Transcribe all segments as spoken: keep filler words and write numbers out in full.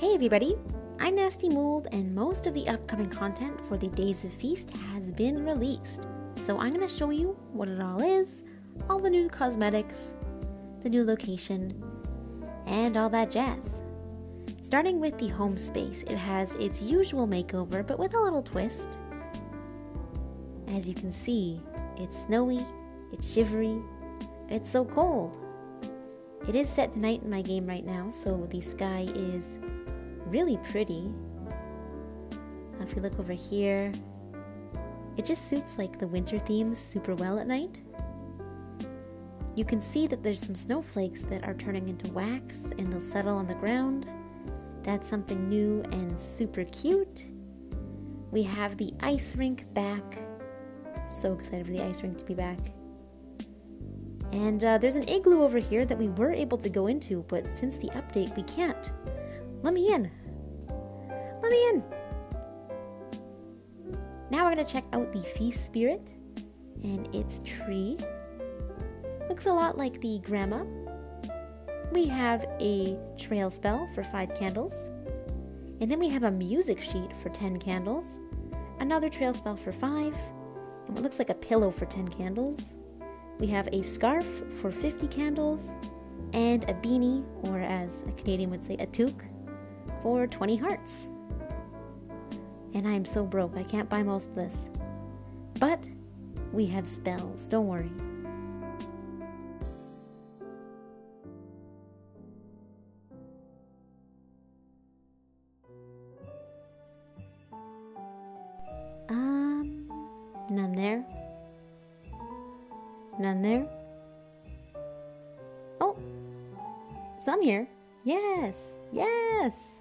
Hey everybody, I'm Nasty Mould, and most of the upcoming content for the Days of Feast has been released. So I'm going to show you what it all is, all the new cosmetics, the new location, and all that jazz. Starting with the home space, it has its usual makeover but with a little twist. As you can see, it's snowy, it's shivery, it's so cold. It is set tonight in my game right now, so the sky is really pretty. If you look over here, it just suits like the winter themes super well at night. You can see that there's some snowflakes that are turning into wax and they'll settle on the ground. That's something new and super cute. We have the ice rink back. I'm so excited for the ice rink to be back. And uh, there's an igloo over here that we were able to go into, but since the update, we can't. Let me in. Let me in. Now we're going to check out the Feast Spirit and its tree. Looks a lot like the grandma. We have a trail spell for five candles. And then we have a music sheet for ten candles. Another trail spell for five. And what looks like a pillow for ten candles. We have a scarf for fifty candles and a beanie, or as a Canadian would say, a toque, for twenty hearts. And I am so broke, I can't buy most of this. But we have spells, don't worry. Um, none there. None there. Oh, some here. Yes, yes.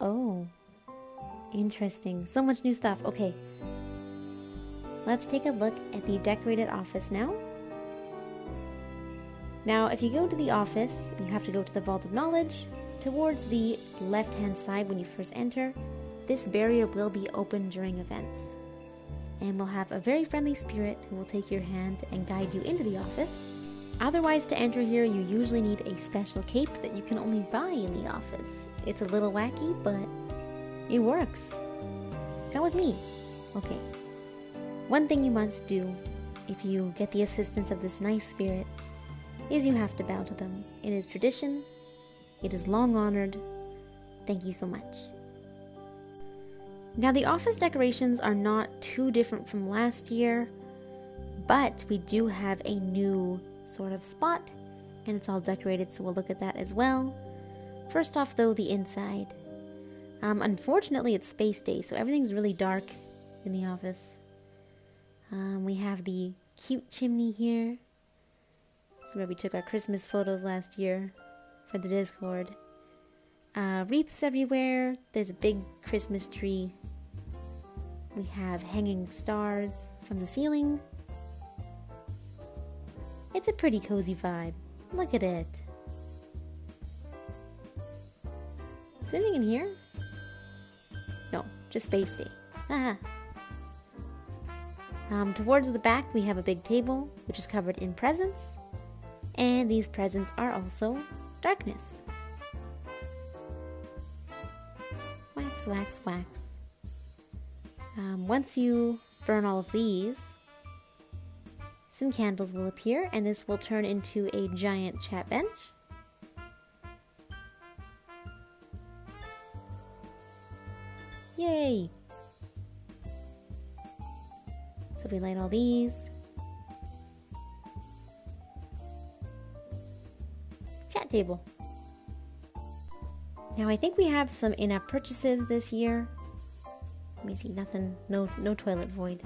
Oh, interesting. So much new stuff. Okay, let's take a look at the decorated office now. Now, if you go to the office, you have to go to the Vault of Knowledge. Towards the left-hand side when you first enter, this barrier will be open during events. And we'll have a very friendly spirit who will take your hand and guide you into the office. Otherwise, to enter here, you usually need a special cape that you can only buy in the office. It's a little wacky, but it works. Come with me. Okay. One thing you must do if you get the assistance of this nice spirit is you have to bow to them. It is tradition. It is long honored. Thank you so much. Now, the office decorations are not too different from last year, but we do have a new sort of spot, and it's all decorated, so we'll look at that as well. First off, though, the inside. Um, unfortunately, it's space day, so everything's really dark in the office. Um, we have the cute chimney here. This is where we took our Christmas photos last year for the Discord. Uh, wreaths everywhere. There's a big Christmas tree. We have hanging stars from the ceiling. It's a pretty cozy vibe. Look at it. Is there anything in here? No, just space day. Haha. Um, towards the back we have a big table which is covered in presents, and these presents are also darkness. Wax, wax, wax. Um, once you burn all of these, some candles will appear, and this will turn into a giant chat bench. Yay! So we light all these. Chat table. Now I think we have some in-app purchases this year. Let me see, nothing, no, no toilet void.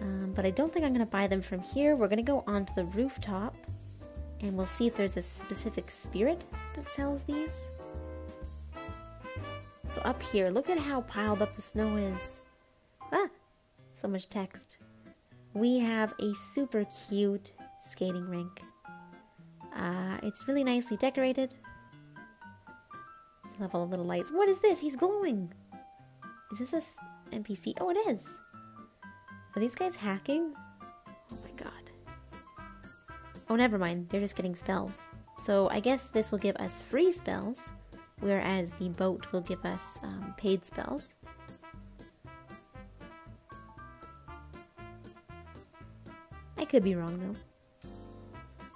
Um, but I don't think I'm going to buy them from here. We're going to go onto the rooftop, and we'll see if there's a specific spirit that sells these. So up here, look at how piled up the snow is. Ah, so much text. We have a super cute skating rink. Uh, it's really nicely decorated. I love all the little lights. What is this? He's glowing. Is this a N P C? Oh, it is. Are these guys hacking? Oh my god. Oh, never mind. They're just getting spells. So I guess this will give us free spells, whereas the boat will give us um, paid spells. I could be wrong though.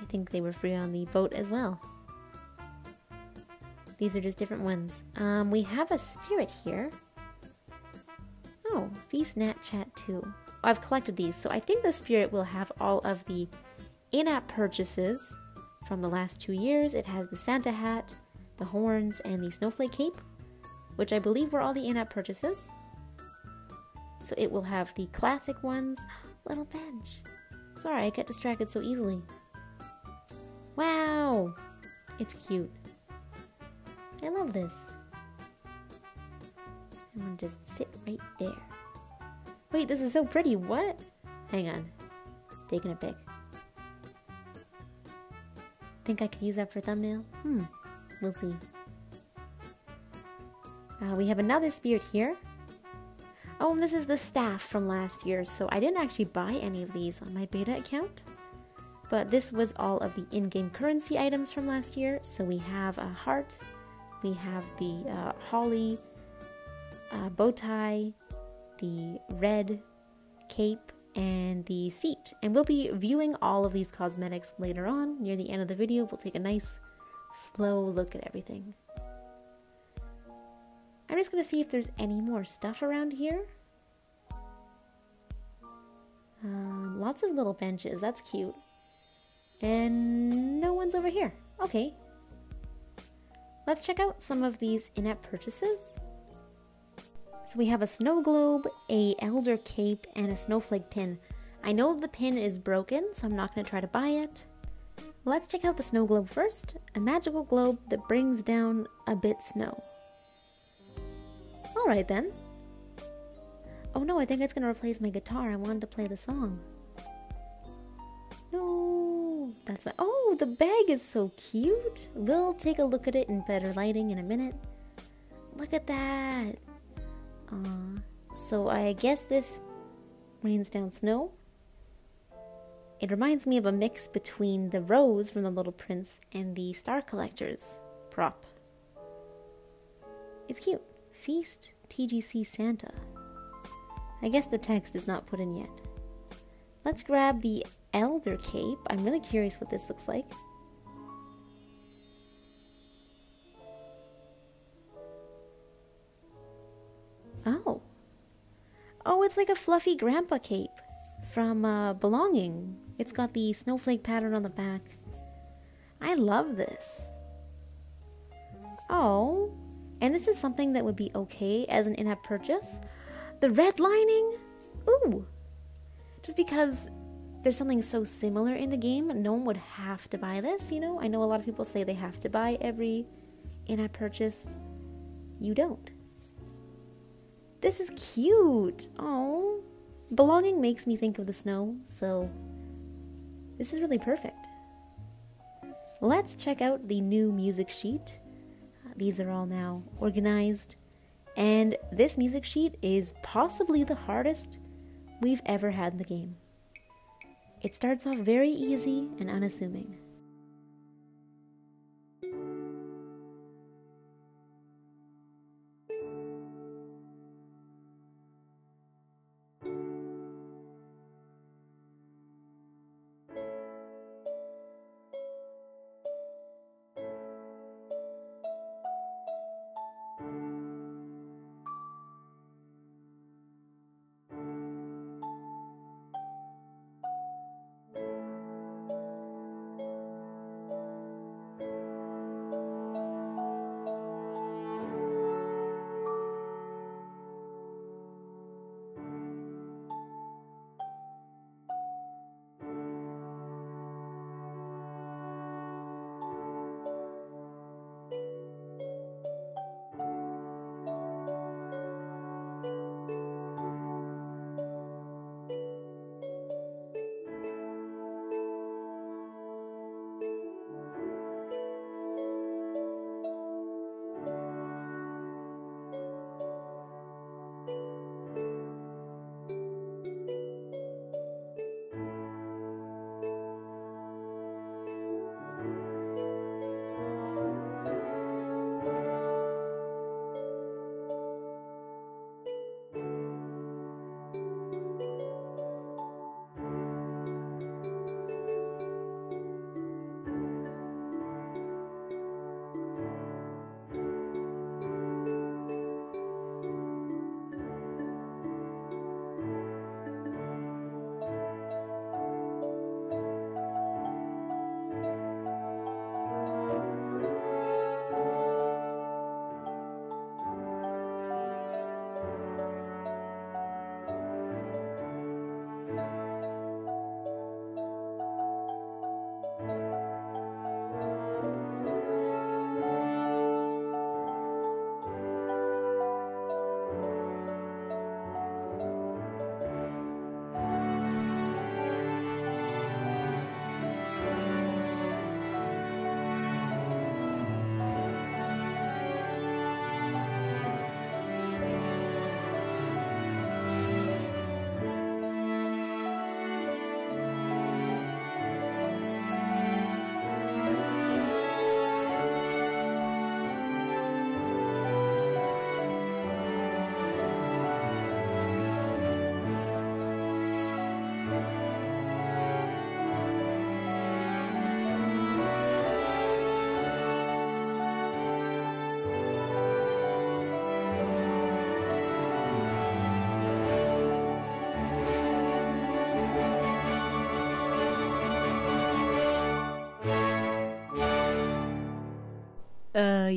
I think they were free on the boat as well. These are just different ones. Um, we have a spirit here. Oh, Feast Nat Chat too. Oh, I've collected these, so I think the spirit will have all of the in-app purchases from the last two years. It has the Santa hat, the horns, and the snowflake cape, which I believe were all the in-app purchases. So it will have the classic ones. Little bench. Sorry, I get distracted so easily. Wow! It's cute. I love this. I'm gonna just sit right there. Wait, this is so pretty. What? Hang on. Taking a pic. Think I could use that for thumbnail? Hmm. We'll see. Uh, we have another spirit here. Oh, and this is the staff from last year, so I didn't actually buy any of these on my beta account. But this was all of the in-game currency items from last year. So we have a heart, we have the uh, holly, uh, bow tie, the red cape, and the seat. And we'll be viewing all of these cosmetics later on. Near the end of the video, we'll take a nice, slow look at everything. I'm just gonna see if there's any more stuff around here. Um, lots of little benches, that's cute. And no one's over here. Okay. Let's check out some of these in-app purchases. So we have a snow globe, a elder cape, and a snowflake pin. I know the pin is broken, so I'm not gonna try to buy it. Let's check out the snow globe first. A magical globe that brings down a bit snow. Alright then. Oh no, I think it's gonna replace my guitar. I wanted to play the song. No, that's my. Oh, the bag is so cute. We'll take a look at it in better lighting in a minute. Look at that. Uh, so I guess this rains down snow. It reminds me of a mix between the rose from The Little Prince and the Star Collectors prop. It's cute. Feast T G C Santa. I guess the text is not put in yet. Let's grab the elder cape. I'm really curious what this looks like. Oh. Oh, it's like a fluffy grandpa cape from uh, Belonging. It's got the snowflake pattern on the back. I love this. Oh. And this is something that would be okay as an in-app purchase. The red lining? Ooh! Just because there's something so similar in the game, no one would have to buy this, you know? I know a lot of people say they have to buy every in-app purchase. You don't. This is cute! Aww. Belonging makes me think of the snow, so this is really perfect. Let's check out the new music sheet. These are all now organized, and this music sheet is possibly the hardest we've ever had in the game. It starts off very easy and unassuming.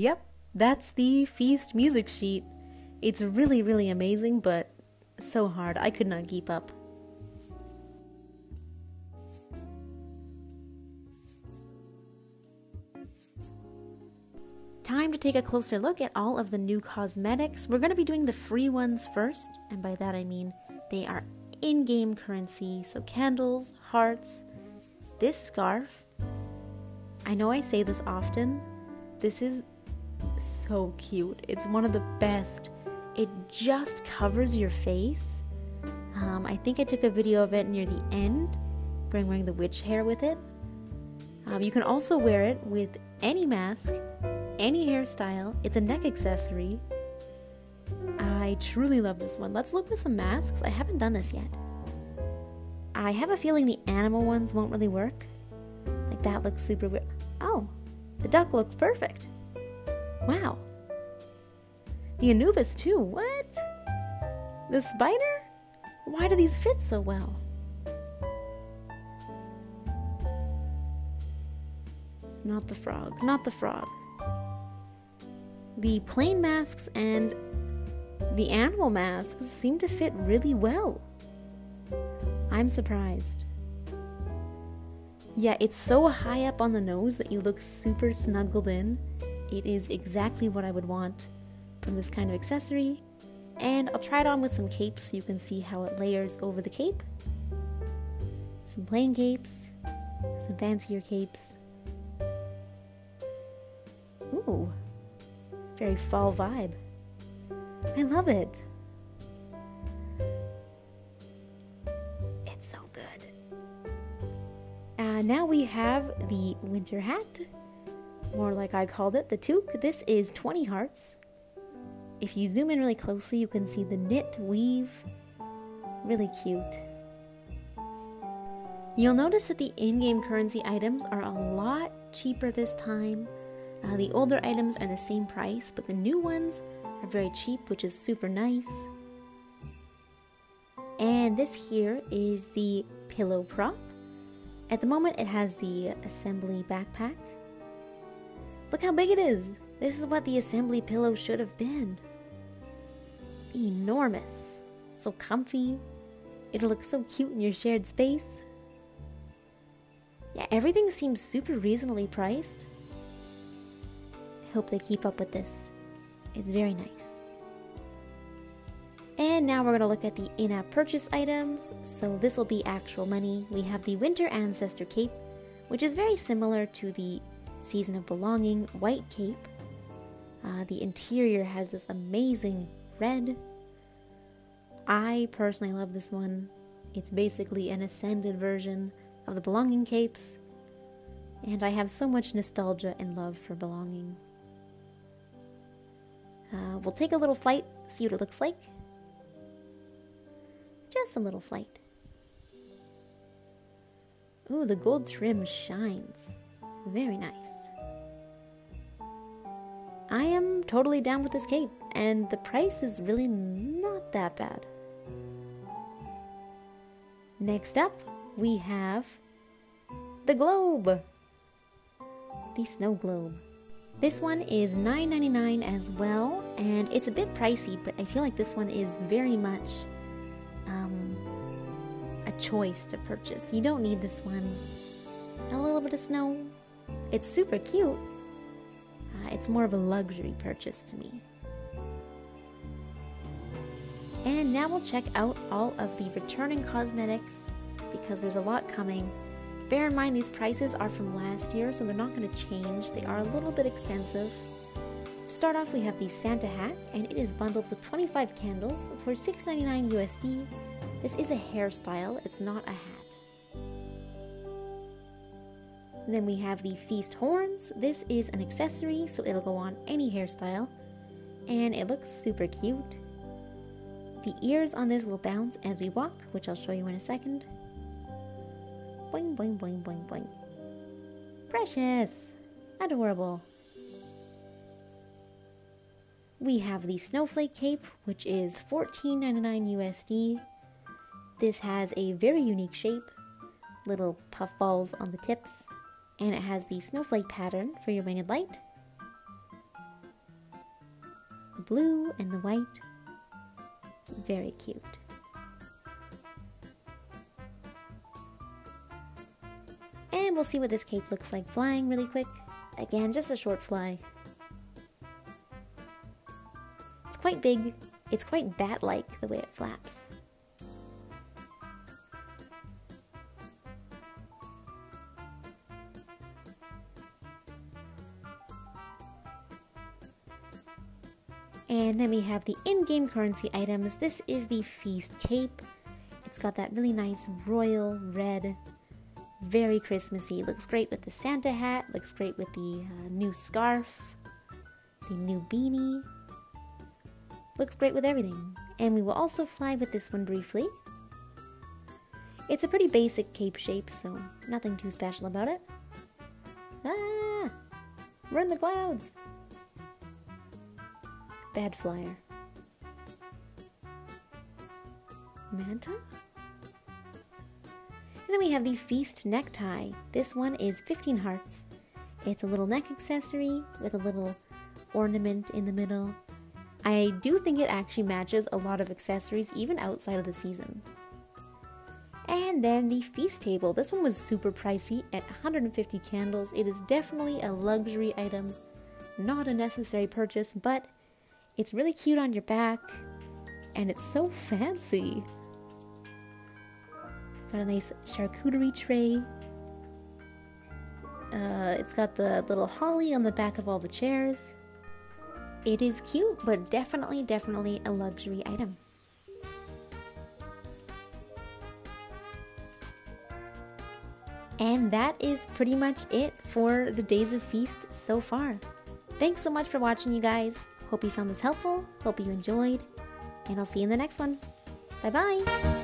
yep, that's the Feast music sheet. It's really, really amazing, but so hard. I could not keep up. Time to take a closer look at all of the new cosmetics. We're going to be doing the free ones first, and by that I mean they are in-game currency, so candles, hearts, this scarf. I know I say this often, this is so cute. It's one of the best. It just covers your face. Um, I think I took a video of it near the end, where I'm wearing the witch hair with it. Um, you can also wear it with any mask, any hairstyle. It's a neck accessory. I truly love this one. Let's look with some masks. I haven't done this yet. I have a feeling the animal ones won't really work. Like that looks super weird. Oh, the duck looks perfect. Wow. The Anubis too, what? The spider? Why do these fit so well? Not the frog, not the frog. The plain masks and the animal masks seem to fit really well. I'm surprised. Yeah, it's so high up on the nose that you look super snuggled in. It is exactly what I would want from this kind of accessory. And I'll try it on with some capes so you can see how it layers over the cape. Some plain capes, some fancier capes. Ooh. Very fall vibe. I love it. It's so good. Uh, now we have the winter hat, or like I called it, the toque. This is twenty hearts. If you zoom in really closely, you can see the knit weave. Really cute. You'll notice that the in-game currency items are a lot cheaper this time. Uh, the older items are the same price, but the new ones are very cheap, which is super nice. And this here is the pillow prop. At the moment it has the assembly backpack. Look how big it is! This is what the assembly pillow should have been. Enormous. So comfy. It'll look so cute in your shared space. Yeah, everything seems super reasonably priced. Hope they keep up with this. It's very nice. And now we're going to look at the in-app purchase items. So this will be actual money. We have the Winter Ancestor Cape, which is very similar to the Season of Belonging white cape. Uh, the interior has this amazing red. I personally love this one. It's basically an ascended version of the Belonging capes. And I have so much nostalgia and love for Belonging. Uh, we'll take a little flight, see what it looks like. Just a little flight. Ooh, the gold trim shines. Very nice. I am totally down with this cape, and the price is really not that bad. Next up, we have the globe. The snow globe. This one is nine ninety-nine as well, and it's a bit pricey, but I feel like this one is very much um, a choice to purchase. You don't need this one. A little bit of snow. It's super cute. Uh, it's more of a luxury purchase to me. And now we'll check out all of the returning cosmetics because there's a lot coming. Bear in mind, these prices are from last year, so they're not going to change. They are a little bit expensive. To start off, we have the Santa hat, and it is bundled with twenty-five candles for six ninety-nine U S D. This is a hairstyle, it's not a hat. Then we have the Feast horns. This is an accessory, so it'll go on any hairstyle, and it looks super cute. The ears on this will bounce as we walk, which I'll show you in a second. Boing, boing, boing, boing, boing. Precious! Adorable. We have the snowflake cape, which is fourteen ninety-nine U S D. This has a very unique shape, little puffballs on the tips, and it has the snowflake pattern for your winged light. blue and the white. Very cute. And we'll see what this cape looks like flying really quick. Again, just a short fly. It's quite big. It's quite bat-like the way it flaps. And then we have the in-game currency items. This is the Feast cape. It's got that really nice royal red, very Christmassy. Looks great with the Santa hat, looks great with the uh, new scarf, the new beanie. Looks great with everything. And we will also fly with this one briefly. It's a pretty basic cape shape, so nothing too special about it. Ah! We're in the clouds! Bad flyer. Manta? And then we have the Feast necktie. This one is fifteen hearts. It's a little neck accessory with a little ornament in the middle. I do think it actually matches a lot of accessories even outside of the season. And then the Feast table. This one was super pricey at one hundred fifty candles. It is definitely a luxury item, not a necessary purchase, but it's really cute on your back, and it's so fancy. Got a nice charcuterie tray. Uh, it's got the little holly on the back of all the chairs. It is cute, but definitely, definitely a luxury item. And that is pretty much it for the Days of Feast so far. Thanks so much for watching, you guys. Hope you found this helpful, hope you enjoyed, and I'll see you in the next one. Bye-bye!